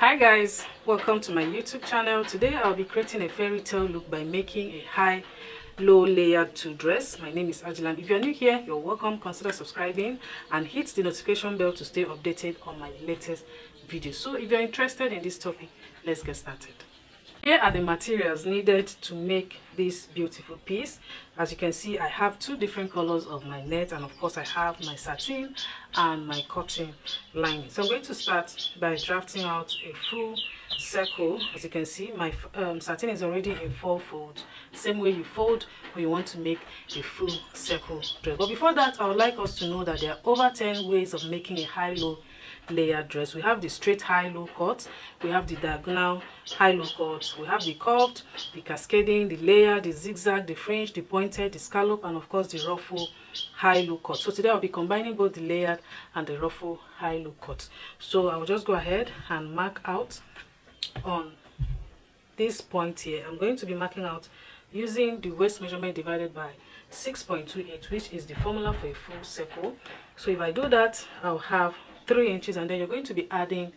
Hi guys, welcome to my YouTube channel. Today I'll be creating a fairy tale look by making a high low layer to dress. My name is Ajilan. If you're new here, you're welcome. Consider subscribing and hit the notification bell to stay updated on my latest videos. So if you're interested in this topic, let's get started. Here are the materials needed to make this beautiful piece. As you can see, I have two different colors of my net, and of course I have my satin and my cotton lining. So I'm going to start by drafting out a full circle. As you can see, my satin is already in four fold, same way you fold when you want to make a full circle dress. But before that, I would like us to know that there are over 10 ways of making a high low layer dress. We have the straight high low cut, we have the diagonal high low cut, we have the curved, the cascading, the layer, the zigzag, the fringe, the pointed, the scallop, and of course the ruffle high low cut. So today I'll be combining both the layered and the ruffle high low cut. So I'll just go ahead and mark out on this point here. I'm going to be marking out using the waist measurement divided by 6.28, which is the formula for a full circle. So if I do that, I'll have 3 inches, and then you're going to be adding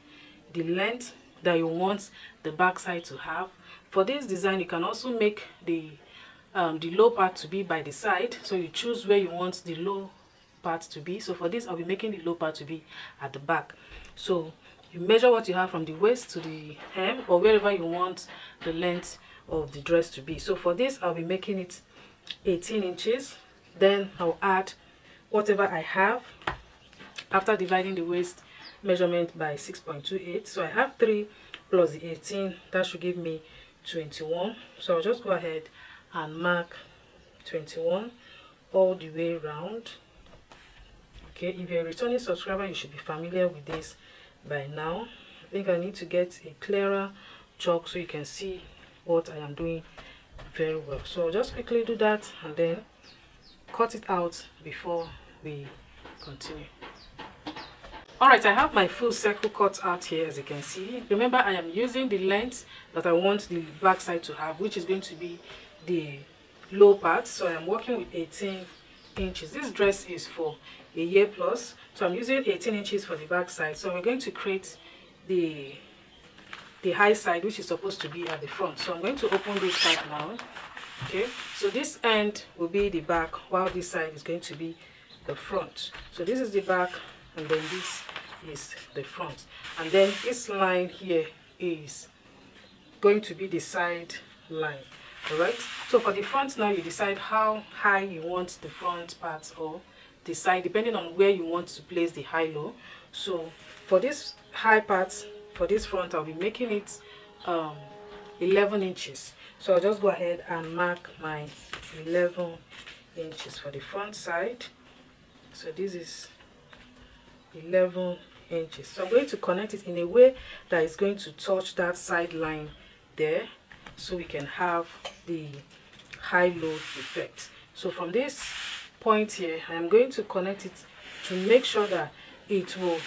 the length that you want the back side to have. For this design, you can also make the low part to be by the side, so you choose where you want the low part to be. So for this, I'll be making the low part to be at the back. So you measure what you have from the waist to the hem, or wherever you want the length of the dress to be. So for this, I'll be making it 18 inches. Then I'll add whatever I have after dividing the waist measurement by 6.28. so I have 3 plus the 18, that should give me 21. So I'll just go ahead and mark 21 all the way around. Okay, if you're a returning subscriber, you should be familiar with this by now. I think I need to get a clearer chalk so you can see what I am doing very well. So I'll just quickly do that and then cut it out before we continue. Alright, I have my full circle cut out here, as you can see. Remember, I am using the length that I want the back side to have, which is going to be the low part. So I am working with 18 inches. This dress is for a year plus, so I'm using 18 inches for the back side. So we're going to create the high side, which is supposed to be at the front. So I'm going to open this side now. Okay, so this end will be the back, while this side is going to be the front. So this is the back, and then this is the front, and then this line here is going to be the side line. All right, so for the front now, you decide how high you want the front part or the side, depending on where you want to place the high low. So for this high part, for this front, I'll be making it 11 inches. So I'll just go ahead and mark my 11 inches for the front side. So this is 11 inches. So I'm going to connect it in a way that is going to touch that side line there, so we can have the high low effect. So from this point here, I'm going to connect it to make sure that it will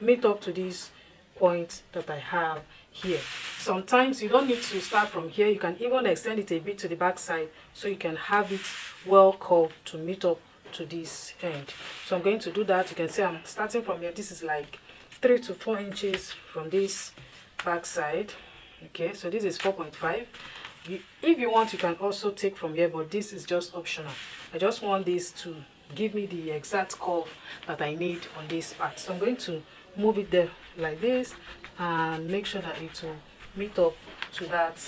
meet up to this point that I have here. Sometimes you don't need to start from here, you can even extend it a bit to the back side, so you can have it well curved to meet up to this end. So I'm going to do that. You can see I'm starting from here. This is like 3 to 4 inches from this back side. Okay, so this is 4.5. If you want, you can also take from here, but this is just optional. I just want this to give me the exact curve that I need on this part. So I'm going to move it there like this and make sure that it will meet up to that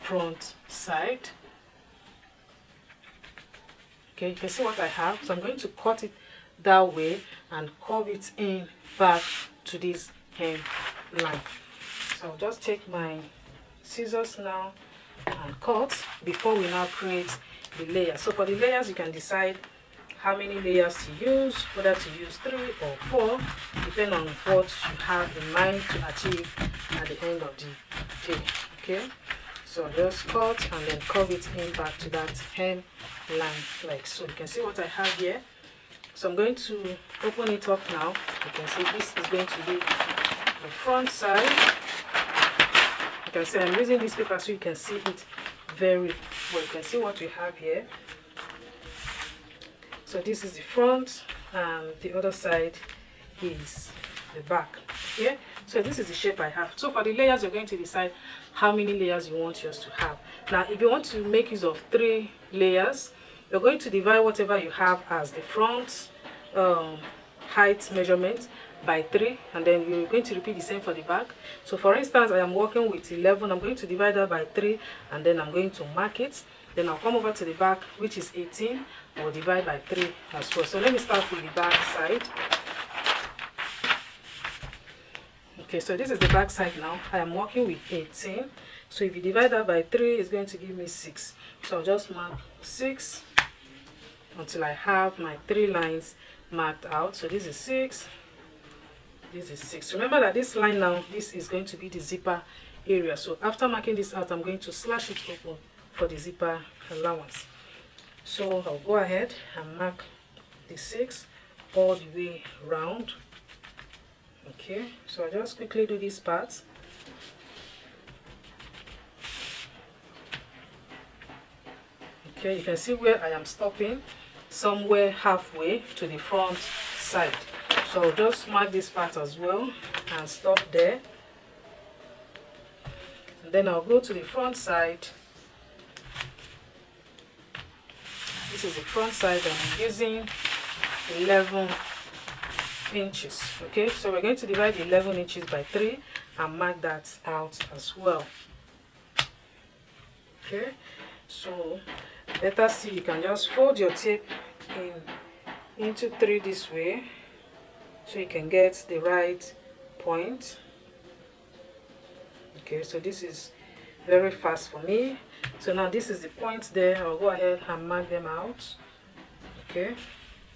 front side. Okay, you can see what I have. So I'm going to cut it that way and curve it in back to this hem line. So I'll just take my scissors now and cut before we now create the layer. So for the layers, you can decide how many layers to use, whether to use 3 or 4, depending on what you have in mind to achieve at the end of the day. Okay, so just cut and then curve it in back to that hem line like so. You can see what I have here. So I'm going to open it up now. You can see this is going to be the front side. You can see I'm using this paper so you can see it very well. You can see what we have here. So this is the front and the other side is the back. Yeah, So this is the shape I have. So for the layers, you're going to decide how many layers you want yours to have. Now if you want to make use of 3 layers, you're going to divide whatever you have as the front height measurement by 3, and then you're going to repeat the same for the back. So for instance, I am working with 11. I'm going to divide that by 3, and then I'm going to mark it. Then I'll come over to the back, which is 18. I'll divide by 3 as well. So let me start with the back side. Okay, so this is the back side now. I am working with 18. So if you divide that by 3, it's going to give me 6. So I'll just mark 6 until I have my 3 lines marked out. So this is 6. This is 6. Remember that this line now, this is going to be the zipper area. So after marking this out, I'm going to slash it open for the zipper allowance. So I'll go ahead and mark the 6 all the way round. Okay, so I'll just quickly do these parts. Okay, you can see where I am stopping, somewhere halfway to the front side. So I'll just mark this part as well and stop there. And then I'll go to the front side. This is the front side, and I'm using 11 inches. Okay, so we're going to divide 11 inches by 3 and mark that out as well. Okay, so let us see. You can just fold your tape into 3 this way, so you can get the right point. Okay, so this is very fast for me. So now this is the point there. I'll go ahead and mark them out. Okay,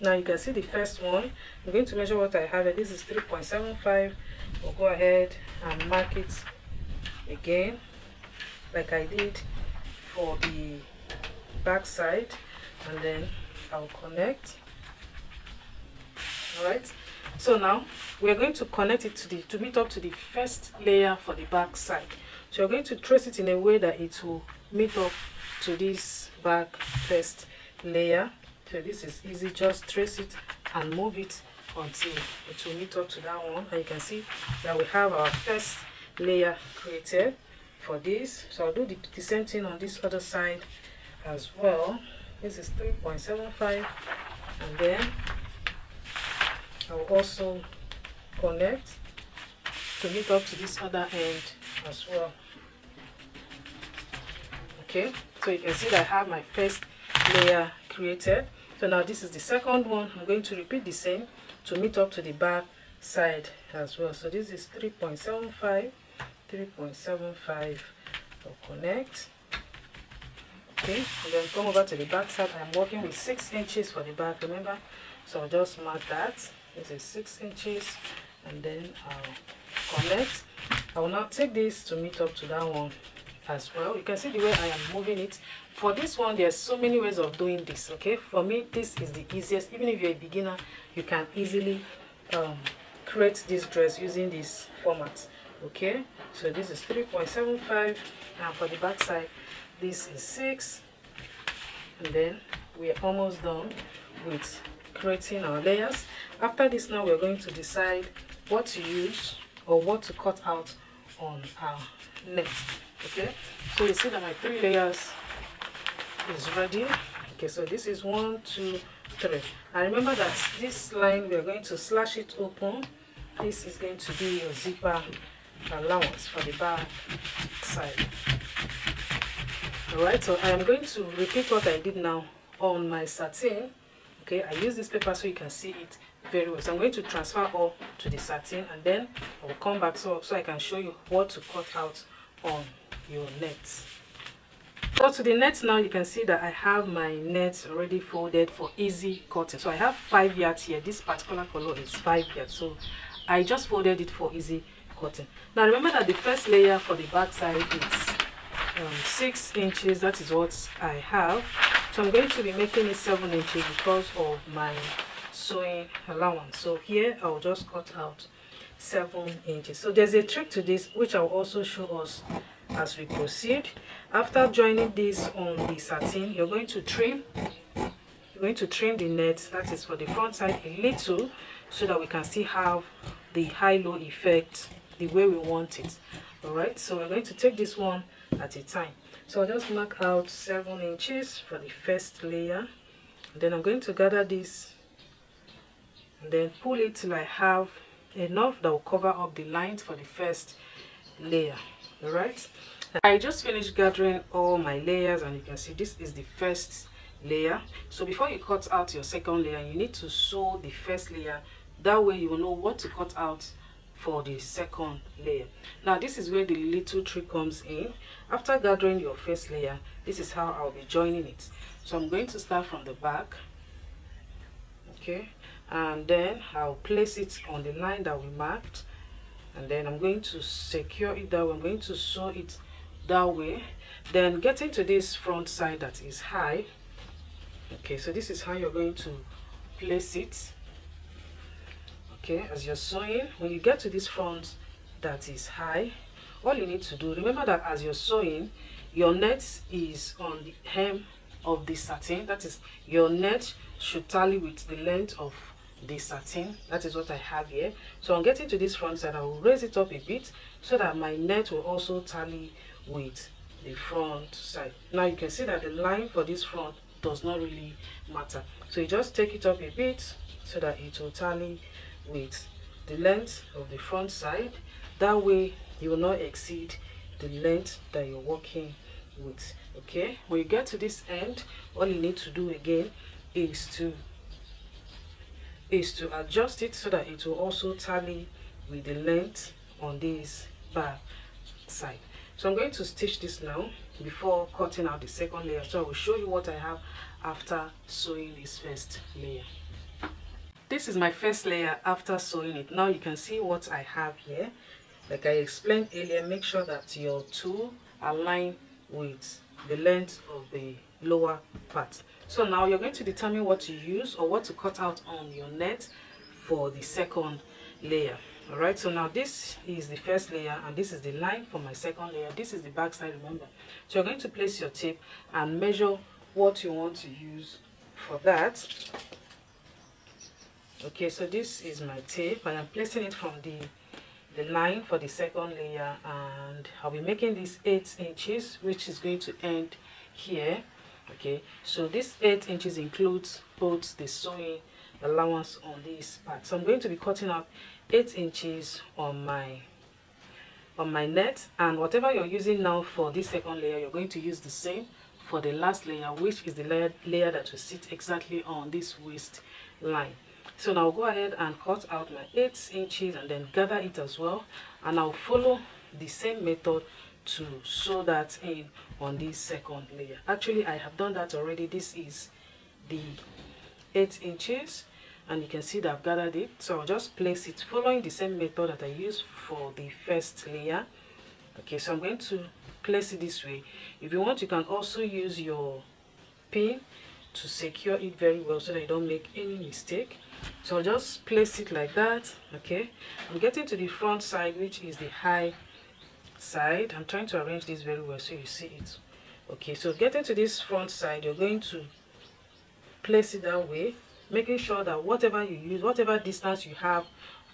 now you can see the first one. I'm going to measure what I have. This is 3.75. I'll go ahead and mark it again like I did for the back side, and then I'll connect. All right, so now we're going to connect it to meet up to the first layer for the back side. So you're going to trace it in a way that it will meet up to this back first layer. So this is easy, just trace it and move it until it will meet up to that one. And you can see that we have our first layer created for this. So I'll do the same thing on this other side as well. This is 3.75, and then I'll also connect to meet up to this other end as well. Okay, so you can see that I have my first layer created. So now this is the second one. I'm going to repeat the same to meet up to the back side as well. So this is 3.75, 3.75. I'll connect. Okay, and then come over to the back side. I'm working with 6 inches for the back, remember? So I'll just mark that. This is 6 inches, and then I'll connect. I will now take this to meet up to that one as well. You can see the way I am moving it. For this one, there are so many ways of doing this. Okay, for me this is the easiest. Even if you're a beginner, you can easily create this dress using this format. Okay, so this is 3.75, and for the back side this is 6, and then we are almost done with creating our layers. After this, now we're going to decide what to use or what to cut out on our next. Okay, so you see that my 3 layers is ready. Okay, so this is 1, 2, 3, and remember that this line, we are going to slash it open. This is going to be your zipper allowance for the back side. All right, so I am going to repeat what I did now on my satin. Okay, I use this paper so you can see it very well. So I'm going to transfer all to the satin, and then I will come back so I can show you what to cut out on your net. So to the net now, you can see that I have my net already folded for easy cutting. So I have 5 yards here. This particular color is 5 yards. So I just folded it for easy cutting. Now remember that the first layer for the back side is 6 inches. That is what I have. So I'm going to be making it 7 inches because of my sewing allowance. So here I'll just cut out 7 inches. So there's a trick to this which I'll also show us as we proceed. After joining this on the satin, you're going to trim. You're going to trim the net, that is for the front side, a little so that we can still have the high-low effect the way we want it. All right, so we're going to take this one at a time. So I'll just mark out 7 inches for the first layer. Then I'm going to gather this and then pull it till I have enough that will cover up the lines for the first layer. All right, I just finished gathering all my layers, and you can see this is the first layer. So before you cut out your second layer, you need to sew the first layer. That way you will know what to cut out for the second layer. Now this is where the little trick comes in. After gathering your first layer, this is how I'll be joining it. So I'm going to start from the back, okay, and then I'll place it on the line that we marked, and then I'm going to secure it that way. I'm going to sew it that way. Then getting to this front side that is high, okay, so this is how you're going to place it. Okay, as you're sewing, when you get to this front that is high, all you need to do, remember that as you're sewing, your net is on the hem of the satin. That is, your net should tally with the length of the satin. That is what I have here. So I'm getting to this front side, I will raise it up a bit so that my net will also tally with the front side. Now you can see that the line for this front does not really matter. So you just take it up a bit so that it will tally with the length of the front side. That way you will not exceed the length that you're working with. Okay, when you get to this end, all you need to do again is to adjust it so that it will also tally with the length on this back side. So I'm going to stitch this now before cutting out the second layer. So I will show you what I have after sewing this first layer. This is my first layer after sewing it. Now you can see what I have here. Like I explained earlier, make sure that your two align with the length of the lower part. So now you're going to determine what to use or what to cut out on your net for the second layer. All right, so now this is the first layer and this is the line for my second layer. This is the back side, remember. So you're going to place your tape and measure what you want to use for that. Okay, so this is my tape and I'm placing it from the line for the second layer, and I'll be making this 8 inches, which is going to end here. Okay, so this 8 inches includes both the sewing allowance on this part. So I'm going to be cutting out 8 inches on my net, and whatever you're using now for this second layer, you're going to use the same for the last layer, which is the layer that will sit exactly on this waist line. So now I'll go ahead and cut out my 8 inches and then gather it as well, and I'll follow the same method to sew that in on this second layer. Actually, I have done that already. This is the 8 inches and you can see that I've gathered it. So I'll just place it following the same method that I used for the first layer. Okay, so I'm going to place it this way. If you want, you can also use your pin to secure it very well so that you don't make any mistake. So I'll just place it like that. Okay, I'm getting to the front side, which is the high side. I'm trying to arrange this very well so you see it. Okay, so getting to this front side, you're going to place it that way, making sure that whatever you use, whatever distance you have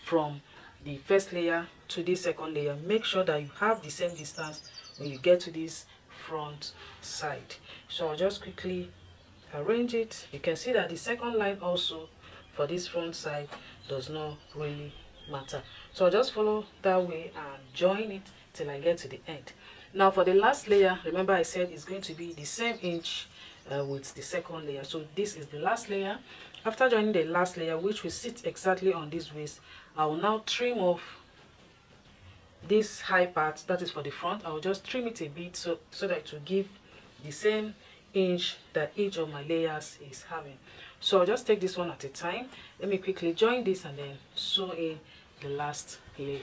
from the first layer to the second layer, make sure that you have the same distance when you get to this front side. So I'll just quickly arrange it. You can see that the second line also for this front side does not really matter. So I'll just follow that way and join it till I get to the end. Now for the last layer, remember I said it's going to be the same inch with the second layer. So this is the last layer. After joining the last layer, which will sit exactly on this waist, I will now trim off this high part that is for the front. I will just trim it a bit so that it will give the same inch that each of my layers is having. So I'll just take this one at a time. Let me quickly join this and then sew in the last layer.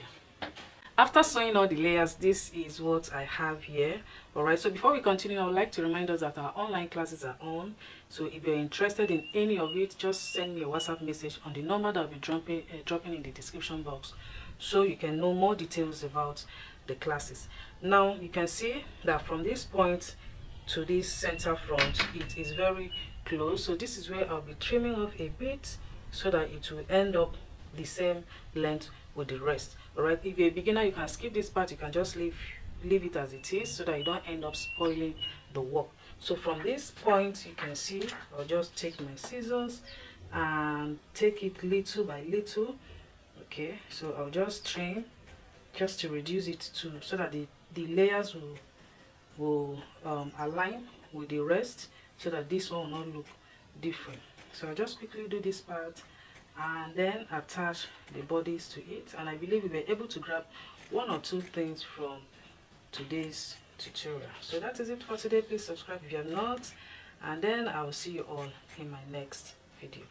After sewing all the layers, this is what I have here. All right, so before we continue, I would like to remind us that our online classes are on. So if you're interested in any of it, just send me a WhatsApp message on the number that I'll be dropping in the description box, so you can know more details about the classes. Now you can see that from this point to this center front, it is very close. So this is where I'll be trimming off a bit so that it will end up the same length with the rest. Alright, if you're a beginner, you can skip this part. You can just leave it as it is so that you don't end up spoiling the work. So from this point, you can see I'll just take my scissors and take it little by little. Okay, so I'll just trim just to reduce it to so that the layers will align with the rest, so that this one will not look different. So I'll just quickly do this part and then attach the bodies to it, and I believe we were able to grab one or two things from today's tutorial. So that is it for today. Please subscribe if you are not, and then I will see you all in my next video.